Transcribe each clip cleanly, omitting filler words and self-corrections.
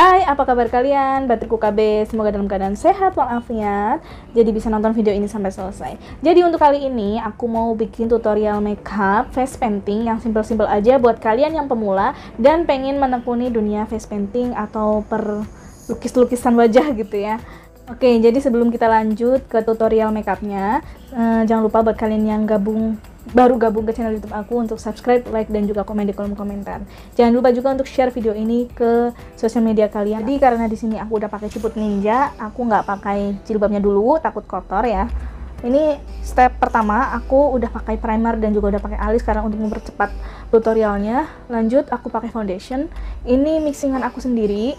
Hai, apa kabar kalian? Batikku KB, semoga dalam keadaan sehat walafiat. Jadi bisa nonton video ini sampai selesai. Jadi untuk kali ini aku mau bikin tutorial makeup face painting yang simple-simple aja buat kalian yang pemula dan pengen menekuni dunia face painting atau perlukis-lukisan wajah gitu ya. Oke, jadi sebelum kita lanjut ke tutorial makeupnya, jangan lupa buat kalian yang baru gabung ke channel YouTube aku untuk subscribe, like, dan juga komen di kolom komentar. Jangan lupa juga untuk share video ini ke sosial media kalian. Jadi karena di sini aku udah pakai ciput ninja, aku nggak pakai jilbabnya dulu, takut kotor ya. Ini step pertama, aku udah pakai primer dan juga udah pakai alis karena untuk mempercepat tutorialnya. Lanjut aku pakai foundation. Ini mixingan aku sendiri.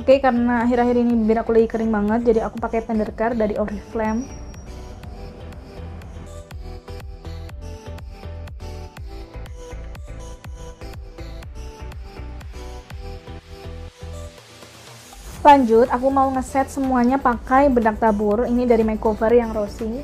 Oke, karena akhir-akhir ini bibir aku lagi kering banget, jadi aku pakai tender care dari Oriflame. Lanjut, aku mau ngeset semuanya pakai bedak tabur. Ini dari Makeover yang rosy.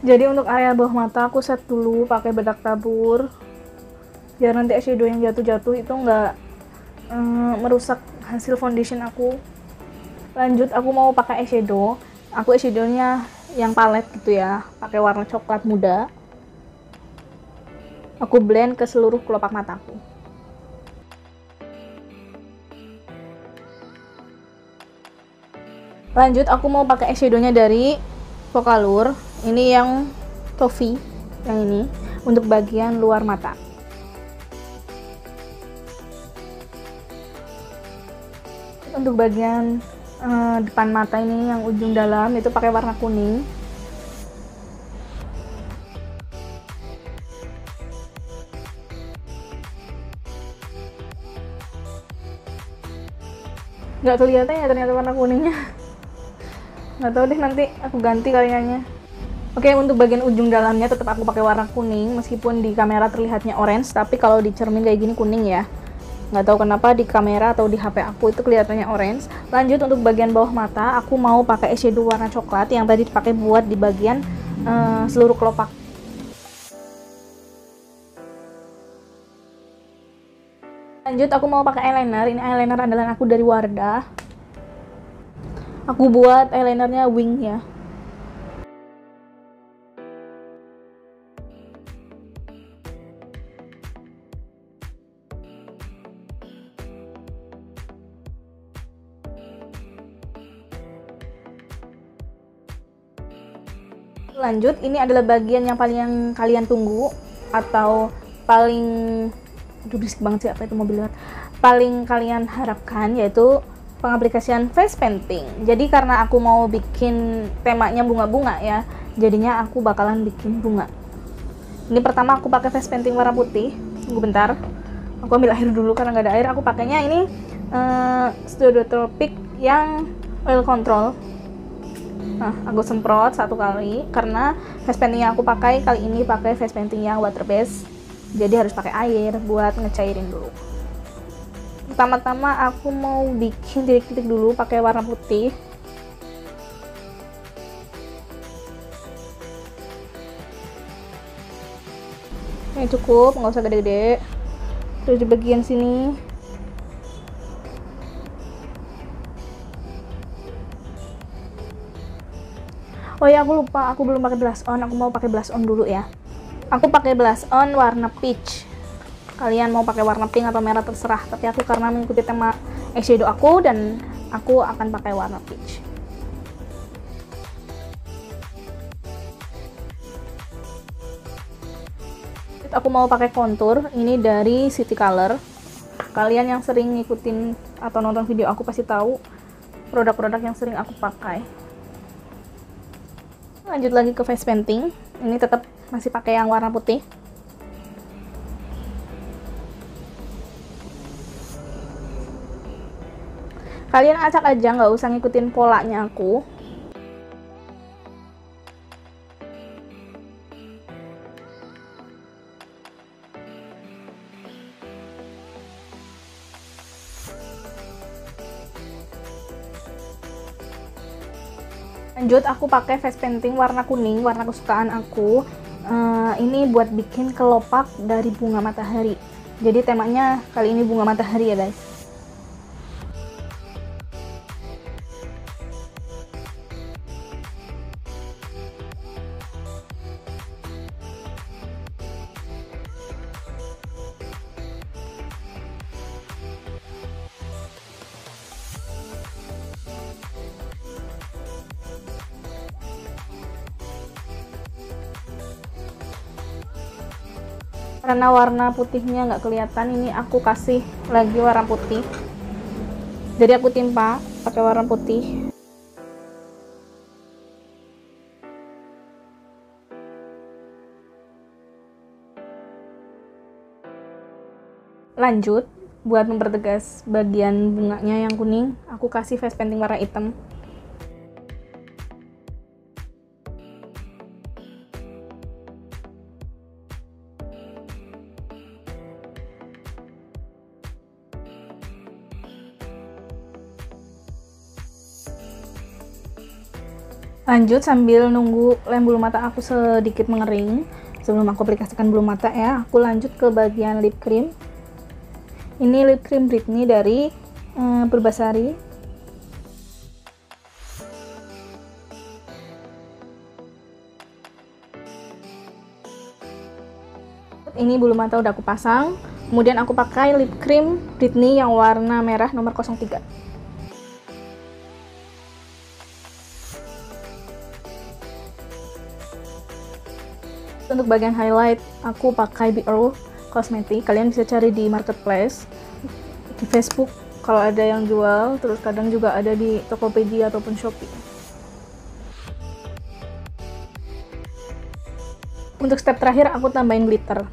Jadi untuk area bawah mata aku set dulu pakai bedak tabur biar nanti eyeshadow yang jatuh-jatuh itu nggak merusak hasil foundation aku. Lanjut aku mau pakai eyeshadow. Aku eyeshadownya yang palet gitu ya, pakai warna coklat muda. Aku blend ke seluruh kelopak mataku. Lanjut aku mau pakai eyeshadownya dari Focalure, ini yang toffee, yang ini untuk bagian luar mata. Untuk bagian depan mata ini yang ujung dalam itu pakai warna kuning. Nggak kelihatan ya ternyata warna kuningnya. Nggak tahu deh, nanti aku ganti kayaknya. Oke, untuk bagian ujung dalamnya tetap aku pakai warna kuning, meskipun di kamera terlihatnya orange, tapi kalau di cermin kayak gini kuning ya. Nggak tahu kenapa di kamera atau di HP aku itu kelihatannya orange. Lanjut untuk bagian bawah mata, aku mau pakai eyeshadow warna coklat yang tadi dipakai buat di bagian seluruh kelopak. Lanjut aku mau pakai eyeliner. Ini eyeliner andalan aku dari Wardah. Aku buat eyelinernya wing ya. Lanjut, ini adalah bagian yang paling kalian tunggu atau paling berisik banget sih, apa itu mobil lewat, paling kalian harapkan, yaitu pengaplikasian face painting. Jadi karena aku mau bikin temanya bunga-bunga ya, jadinya aku bakalan bikin bunga. Ini pertama aku pakai face painting warna putih. Tunggu bentar, aku ambil air dulu karena nggak ada air. Aku pakainya ini Studio Tropic yang oil control. Nah, aku semprot satu kali karena face painting yang aku pakai kali ini pakai face painting yang water based, jadi harus pakai air buat ngecairin dulu. Pertama-tama aku mau bikin titik-titik dulu pakai warna putih. Ini cukup, nggak usah gede-gede. Terus di bagian sini. Oh ya, aku lupa, aku belum pakai blush on. Aku mau pakai blush on dulu ya. Aku pakai blush on warna peach. Kalian mau pakai warna pink atau merah terserah, tapi aku karena mengikuti tema eyeshadow aku dan aku akan pakai warna peach. Aku mau pakai contour, ini dari City Color. Kalian yang sering ngikutin atau nonton video aku pasti tahu produk-produk yang sering aku pakai. Lanjut lagi ke face painting, ini tetap masih pakai yang warna putih. Kalian acak aja, nggak usah ngikutin polanya aku. Lanjut, aku pakai face painting warna kuning, warna kesukaan aku. Ini buat bikin kelopak dari bunga matahari. Jadi temanya kali ini bunga matahari ya guys. Karena warna putihnya nggak kelihatan, ini aku kasih lagi warna putih. Jadi aku timpa pakai warna putih. Lanjut, buat mempertegas bagian bunganya yang kuning, aku kasih face painting warna hitam. Lanjut, sambil nunggu lem bulu mata aku sedikit mengering, sebelum aku aplikasikan bulu mata ya, aku lanjut ke bagian lip cream. Ini lip cream Britney dari Purbasari. Ini bulu mata udah aku pasang, kemudian aku pakai lip cream Britney yang warna merah nomor 03. Untuk bagian highlight, aku pakai BRO Cosmetics. Kalian bisa cari di marketplace, di Facebook kalau ada yang jual, terus kadang juga ada di Tokopedia ataupun Shopee. Untuk step terakhir, aku tambahin glitter.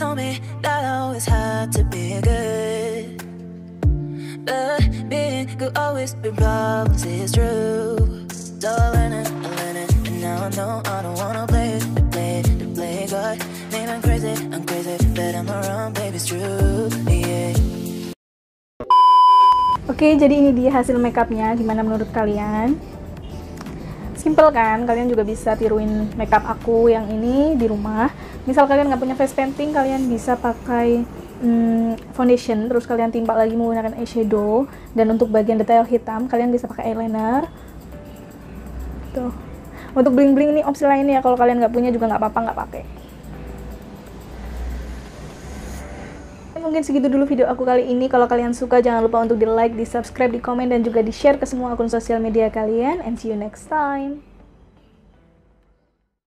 Told me that I always had to be good, but being could always be problems, it's true. So I learned it, and now I know I don't wanna play God. Maybe I'm crazy, but I'm around, baby, it's true, yeah. Oke, jadi ini dia hasil makeupnya. Gimana menurut kalian? Simple kan? Kalian juga bisa tiruin makeup aku yang ini di rumah. Misal kalian nggak punya face painting, kalian bisa pakai foundation, terus kalian timpa lagi menggunakan eyeshadow. Dan untuk bagian detail hitam, kalian bisa pakai eyeliner. Tuh. Untuk bling-bling ini opsi lain ya, kalau kalian nggak punya juga nggak apa-apa nggak pakai. Mungkin segitu dulu video aku kali ini. Kalau kalian suka, jangan lupa untuk di like, di subscribe, di komen, dan juga di share ke semua akun sosial media kalian. And see you next time.